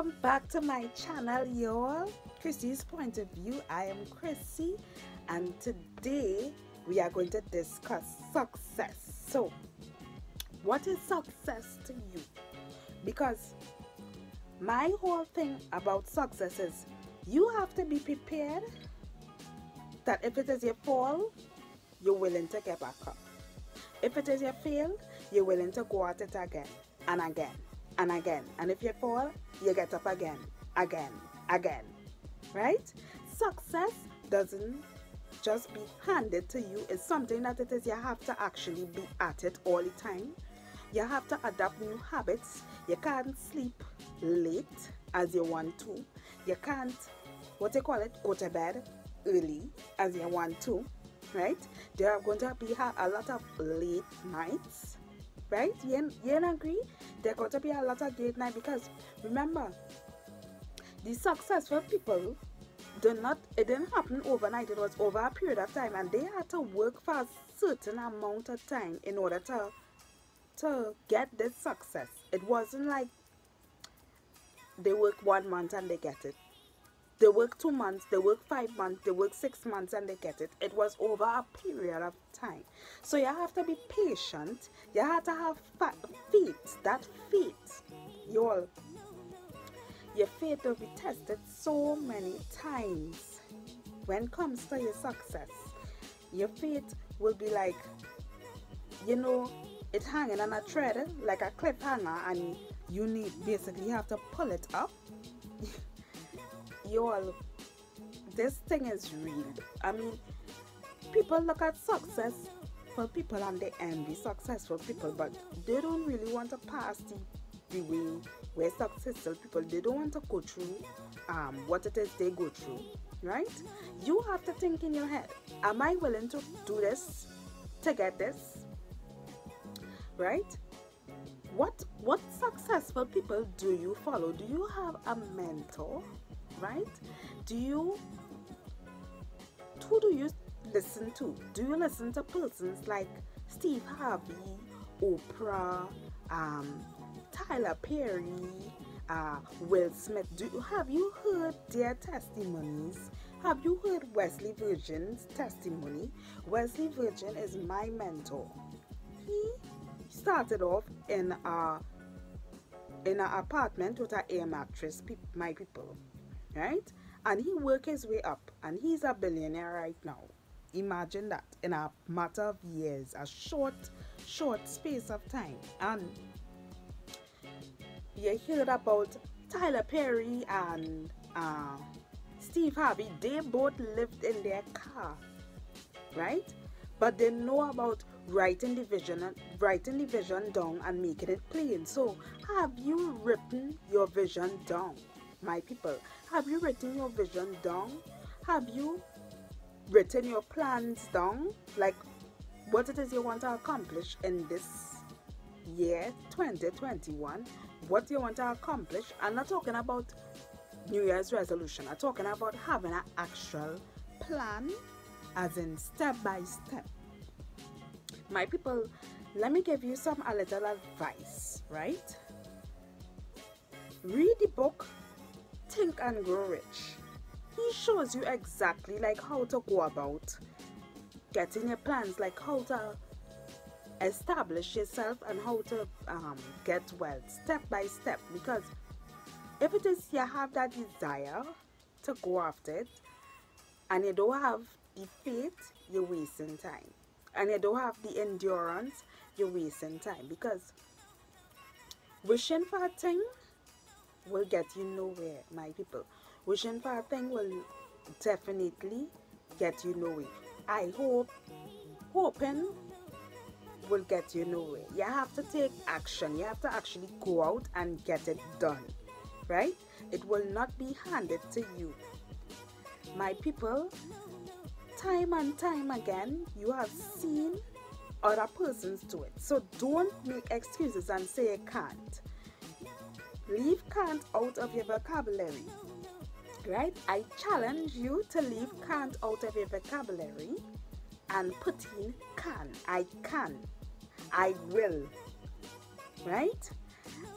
Welcome back to my channel, y'all. Chrissy's Point of View. I am Chrissy, and today we are going to discuss success. So, what is success to you? Because my whole thing about success is you have to be prepared that if it is your fall, you're willing to get back up. If it is your fail, you're willing to go at it again and again and again. And if you fall, you get up again, again, again. Right? Success doesn't just be handed to you. It's something that it is you have to actually be at it all the time. You have to adapt new habits. You can't sleep late as you want to. You can't, go to bed early as you want to. Right? There are going to be a lot of late nights. Right? You agree? There are going to be a lot of late nights because, remember, the successful people it didn't happen overnight. It was over a period of time, and they had to work for a certain amount of time in order to get this success. It wasn't like they work 1 month and they get it. They work 2 months, they work 5 months, they work 6 months and they get it. It was over a period of time. So you have to be patient. You have to have faith. That faith, y'all, your faith will be tested so many times when it comes to your success. Your faith will be like, you know, it's hanging on a thread, like a clip hanger, and you need basically have to pull it up. Y'all, this thing is real. I mean, people look at successful people and they envy successful people, but they don't really want to pass the way where successful people, they don't want to go through what it is they go through, right? You have to think in your head, am I willing to do this to get this, right? What successful people do you follow? Do you have a mentor? Right? Who do you listen to? Do you listen to persons like Steve Harvey, Oprah, Tyler Perry, Will Smith? Have you heard their testimonies? Have you heard Wesley Virgin's testimony? Wesley Virgin is my mentor. He started off in an apartment with an air mattress, my people. Right? And he worked his way up, and he's a billionaire right now. Imagine that, in a matter of years, a short space of time. And you heard about Tyler Perry and Steve Harvey. They both lived in their car, right? But they know about writing the vision down and making it plain. So have you written your vision down? My people, have you written your vision down? Have you written your plans down? Like what it is you want to accomplish in this year, 2021. What you want to accomplish. I'm not talking about New Year's resolution. I'm talking about having an actual plan, as in step by step. My people, let me give you a little advice, right? Read the book, Think and Grow Rich. He shows you exactly how to go about getting your plans, how to establish yourself and how to get wealth step by step. Because if it is you have that desire to go after it and you don't have the faith, you're wasting time. And you don't have the endurance, you're wasting time. Because wishing for a thing will get you nowhere, my people. Wishing for a thing will definitely get you nowhere. I hope hoping will get you nowhere. You have to take action. You have to actually go out and get it done, right? It will not be handed to you, my people. Time and time again, you have seen other persons do it. So don't make excuses and say you can't. Leave can't out of your vocabulary, right? I challenge you to leave can't out of your vocabulary and put in can. I will, right?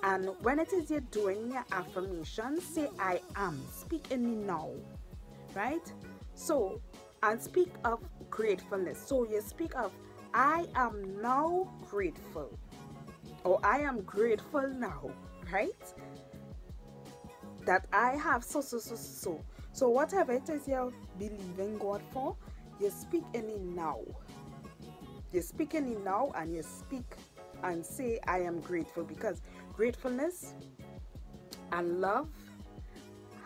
And when it is you're doing your affirmation, say I am. Speak in me now, right? So, and speak of gratefulness. So you speak of I am now grateful, or I am grateful now, right? That I have so. So whatever it is you're believing God for, you speak in it now. You speak in it now, and you speak and say I am grateful, because gratefulness and love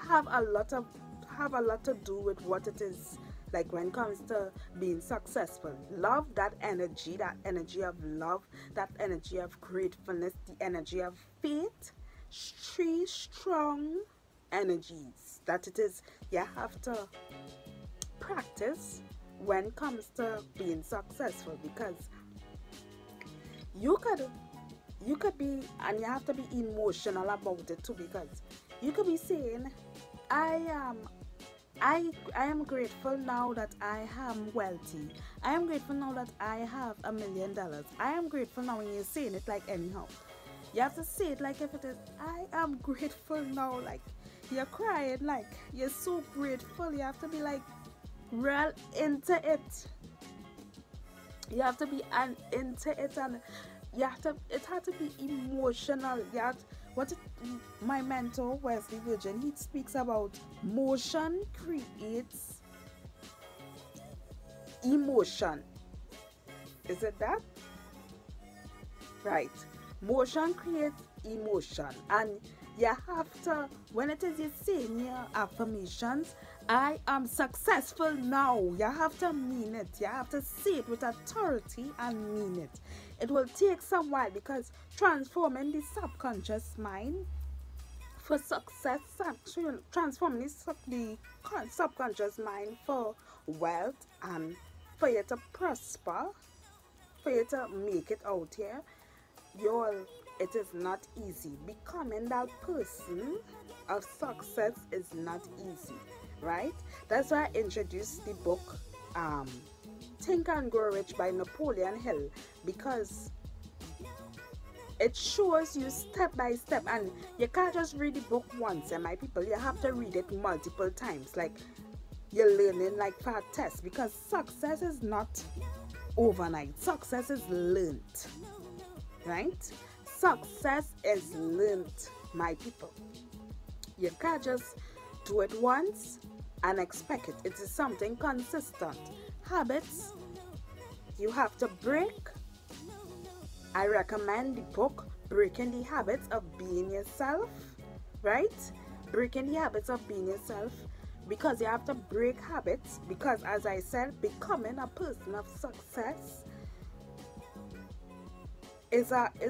have a lot to do with what it is like when it comes to being successful. Love, that energy of love, that energy of gratefulness, the energy of faith, three strong energies that it is you have to practice when it comes to being successful, because you could be, and you have to be emotional about it too, because you could be saying I am grateful now that I am wealthy. I am grateful now that I have $1 million. I am grateful now, when you're saying it like anyhow. You have to say it like if it is I am grateful now, like you're crying, like you're so grateful. You have to be like real into it. You have to be into it, and you have to, it had to be emotional. My mentor Wesley Virgin, he speaks about motion creates emotion. Is it that? Right. Motion creates emotion, and you have to, when it is you saying your affirmations, I am successful now, you have to mean it. You have to say it with authority and mean it. It will take some while, because transforming the subconscious mind for success, transforming the subconscious mind for wealth and for you to prosper, for you to make it out here, it is not easy. Becoming that person of success is not easy, right? That's why I introduced the book Think and Grow Rich by Napoleon Hill, because it shows you step by step, and you can't just read the book once, and my people, you have to read it multiple times, like you're learning like for a test, because success is not overnight. Success is learned, right? Success is learned, my people. You can't just do it once and expect it. It is something consistent. Habits you have to break. I recommend the book Breaking the Habits of Being Yourself, right? Breaking the Habits of Being Yourself, because you have to break habits, because as I said, becoming a person of success is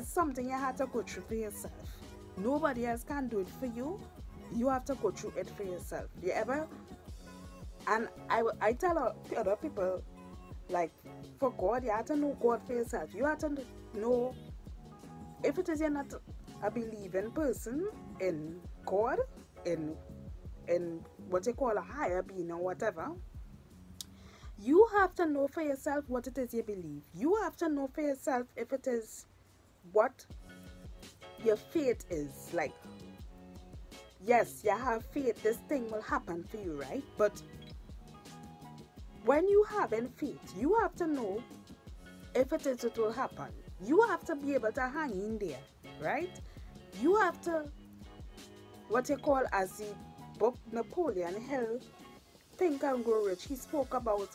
something you have to go through for yourself. Nobody else can do it for you. You have to go through it for yourself. You ever? And I tell other people, like, for God, you have to know God for yourself. You have to know, if it is you're not a believing person in God, in what you call a higher being or whatever, you have to know for yourself what it is you believe. You have to know for yourself if it is what your faith is. Like, yes, you have faith, this thing will happen for you, right? But when you have in faith, you have to know if it is it will happen. You have to be able to hang in there, right? You have to, what you call, as the book Napoleon Hill, Think and Grow Rich, he spoke about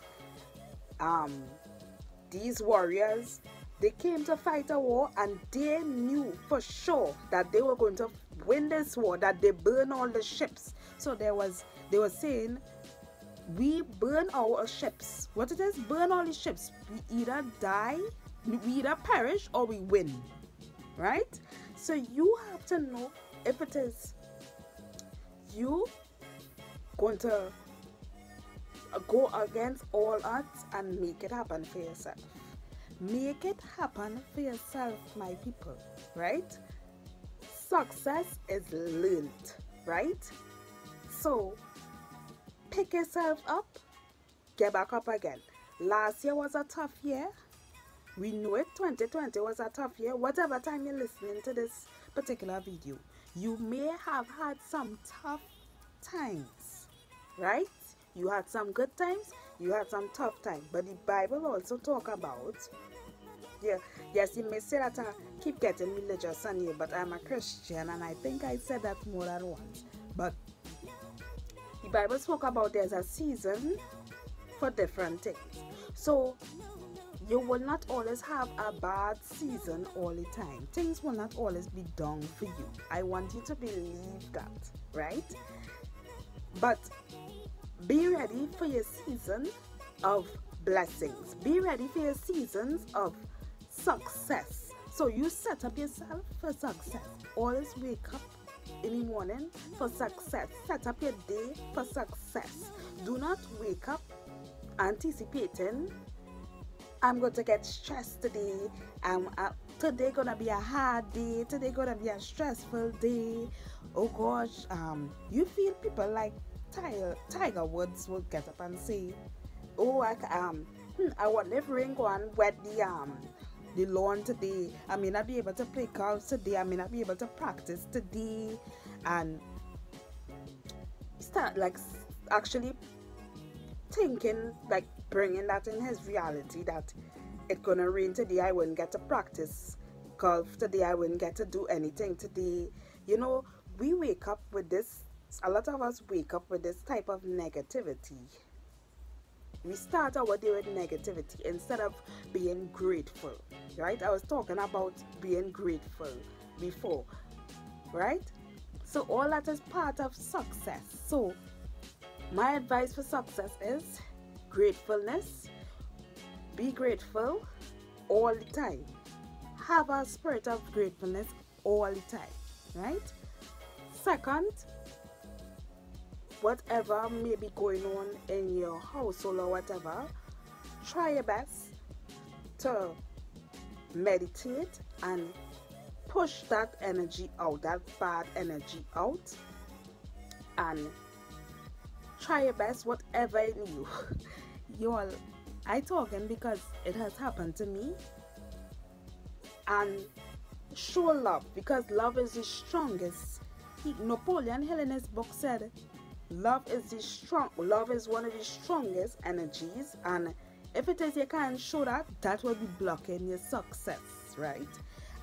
these warriors. They came to fight a war, and they knew for sure that they were going to win this war, that they burn all the ships. So they were saying, we burn our ships. What it is? Burn all the ships. We either die, we either perish, or we win, right? So you have to know if it is you going to go against all odds and make it happen for yourself. Make it happen for yourself, my people, right? Success is learned, right? So pick yourself up, get back up again. Last year was a tough year. We know it. 2020 was a tough year. Whatever time you're listening to this particular video, you may have had some tough times, right? You had some good times, you had some tough times. But the Bible also talk about, yeah, yes, you may say that I keep getting religious on you, but I'm a Christian, and I think I said that more than once. But the Bible spoke about there's a season for different things. So you will not always have a bad season all the time. Things will not always be done for you. I want you to believe that, right? But be ready for your season of blessings. Be ready for your seasons of success. So you set up yourself for success. Always wake up in the morning for success. Set up your day for success. Do not wake up anticipating, I'm going to get stressed today. Today gonna be a hard day. Today gonna be a stressful day. Oh gosh, you feel people like Tiger Woods will get up and say, "Oh, I wonder if rain go and wet the lawn today. I may not be able to play golf today. I may not be able to practice today," and start like actually thinking like, bringing that in his reality that it's gonna rain today, I wouldn't get to practice golf today, I wouldn't get to do anything today. You know, we wake up with this, a lot of us wake up with this type of negativity. We start our day with negativity instead of being grateful, right? I was talking about being grateful before, right? So all that is part of success. So my advice for success is gratefulness. Be grateful all the time. Have a spirit of gratefulness all the time, right? Second, whatever may be going on in your household or whatever, try your best to meditate and push that energy out, that bad energy out, and try your best, whatever in you. Y'all, I talking because it has happened to me. And show love, because love is the strongest. Napoleon Hill in his book said, love is one of the strongest energies, and if it is you can't show that, that will be blocking your success, right?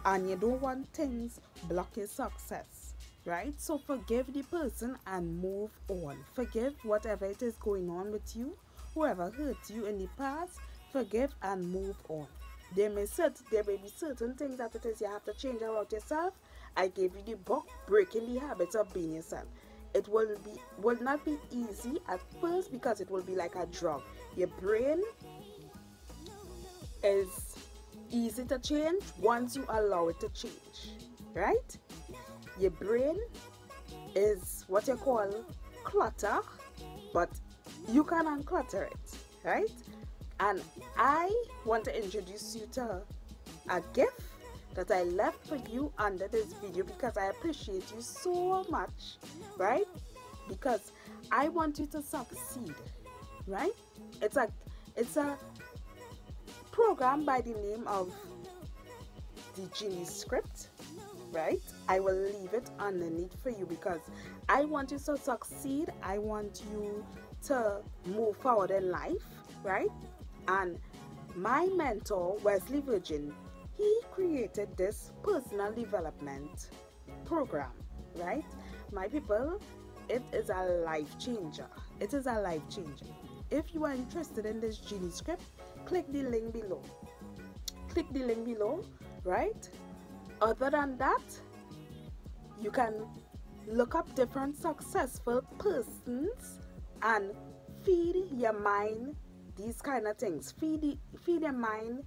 And you don't want things block your success, right? So forgive the person and move on. Forgive whatever it is going on with you. Whoever hurt you in the past, forgive and move on. There may be certain things that it is you have to change about yourself. I gave you the book, Breaking the Habits of Being Yourself. It will not be easy at first, because it will be like a drug. Your brain is easy to change once you allow it to change, right? Your brain is what you call clutter, but you can unclutter it, right? And I want to introduce you to a gift that I left for you under this video, because I appreciate you so much, right? Because I want you to succeed, right? It's a program by the name of the Genie Script, right? I will leave it underneath for you, because I want you to succeed. I want you to move forward in life, right? And my mentor, Wesley Virgin, he created this personal development program, right? My people, it is a life changer. It is a life changer. If you are interested in this Genie Script, click the link below. Click the link below, right? Other than that, you can look up different successful persons and feed your mind these kind of things. Feed your mind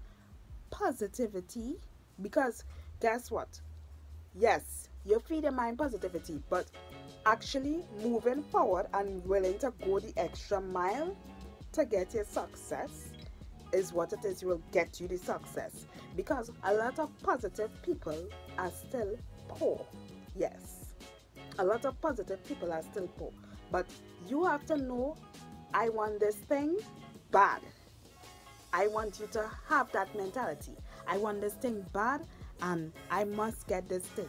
positivity, because guess what? Yes, you feed your mind positivity, but actually moving forward and willing to go the extra mile to get your success is what it is will get you the success, because a lot of positive people are still poor. Yes, a lot of positive people are still poor. But you have to know, I want this thing bad. I want you to have that mentality. I want this thing bad, and I must get this thing.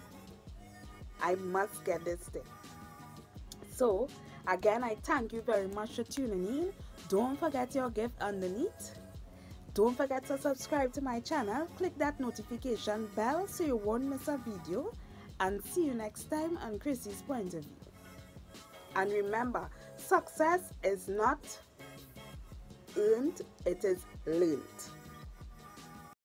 I must get this thing. So again, I thank you very much for tuning in. Don't forget your gift underneath. Don't forget to subscribe to my channel. Click that notification bell so you won't miss a video. And see you next time on Chrissy's Point of View. And remember, success is not earned, it is learned.